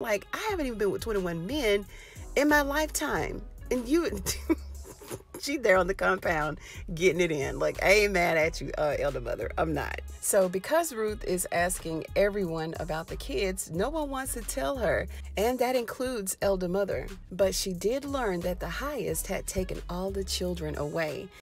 Like, I haven't even been with 21 men in my lifetime. And you, she there on the compound getting it in. Like, I ain't mad at you, elder mother. I'm not. So because Ruth is asking everyone about the kids, no one wants to tell her. And that includes elder mother. But she did learn that the highest had taken all the children away.